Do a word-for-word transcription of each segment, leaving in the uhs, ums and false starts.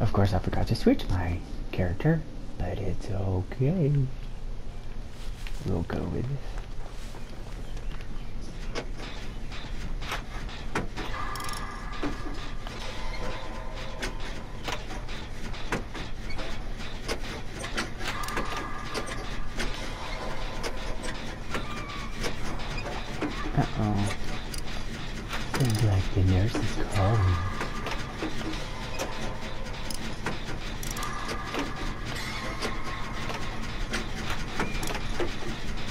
Of course, I forgot to switch my character, but it's okay. We'll go with this. Uh-oh. Sounds like the nurse is calling.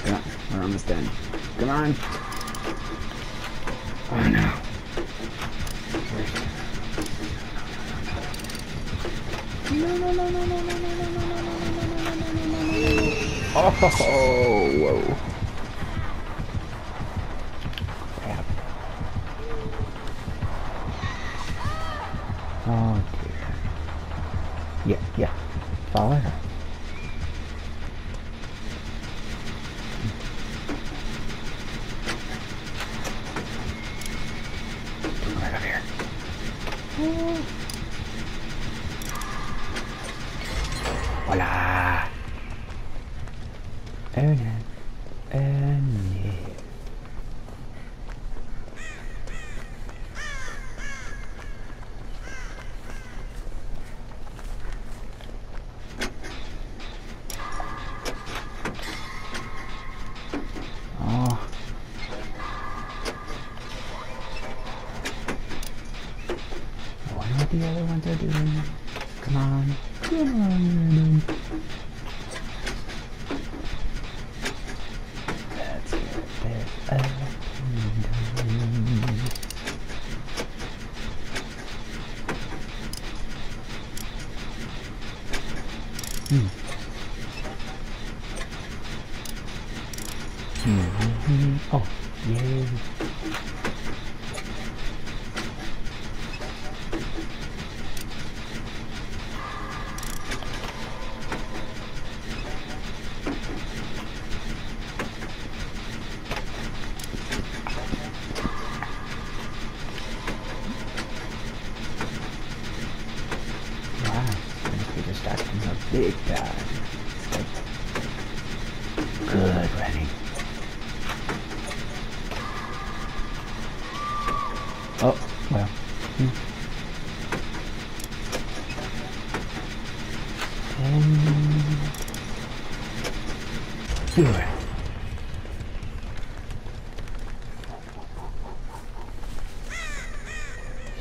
Come on, we're almost done. Come on! Oh no. No, no, no, no, no, no, no, no, no, no, no, no, oh, whoa. Oh dear. Yeah, yeah. Follow her. Come right over here. Ooh. Voila! Oh no. Oh no. The other ones are doing. Come on, come on. That's good. There. Hmm. Hmm. Oh, yay. Distractions are big time. Good, good running. Oh, well. Hmm. And... Good.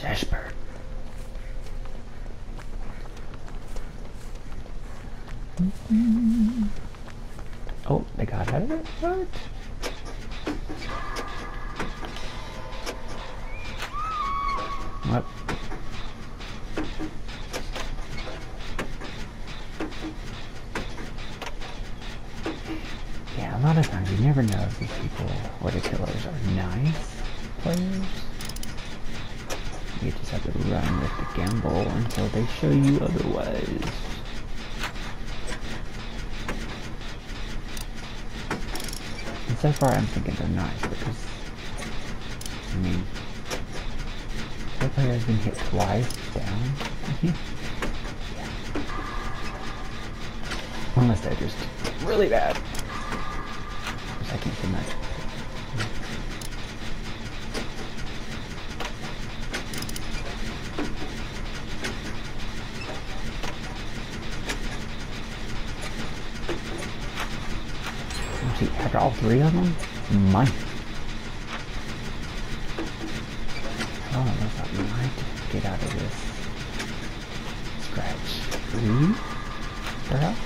Jasper. Mm-hmm. Oh, they got out of it? What? What? Yeah, a lot of times you never know if these people or the killers are nice players. You just have to run with the gamble until they show you otherwise. So far I'm thinking they're nice because, I mean, that player has been hit twice down, I think. Yeah. Unless they're just really bad. Which I can't see much. After all three of them? Might. Oh, unless I might get out of this scratch. Three? Perhaps?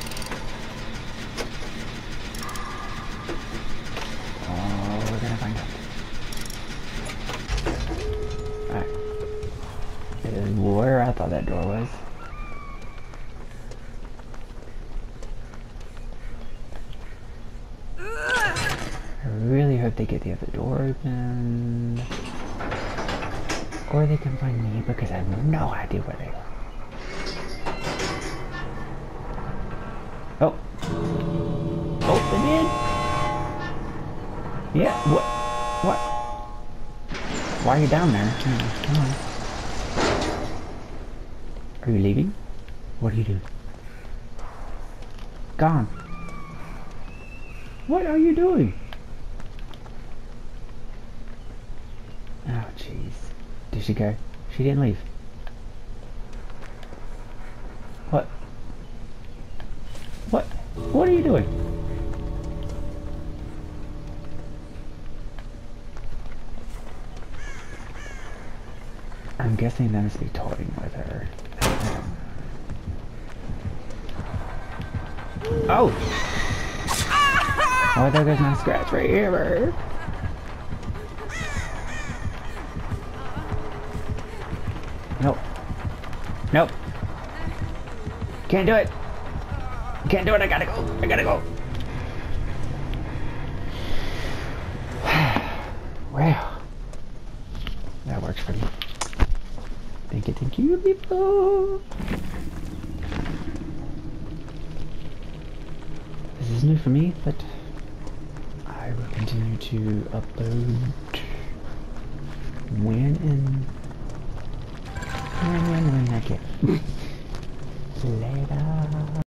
Oh, we're gonna find out. Alright. This is where I thought that door was. Really hope they get the other door open, or they can find me because I have no idea where they are. Oh, oh, they did. Yeah, what, what? Why are you down there? Come on. Are you leaving? What do you do? Gone. What are you doing? Oh, jeez. Did she go? She didn't leave. What? What? What are you doing? I'm guessing that must be toying with her. Oh! Oh, there goes my scratch right here. Nope. Nope. Can't do it. Can't do it. I gotta go. I gotta go. Well, that works for me. Thank you, thank you, people. This is new for me, but I will continue to upload when and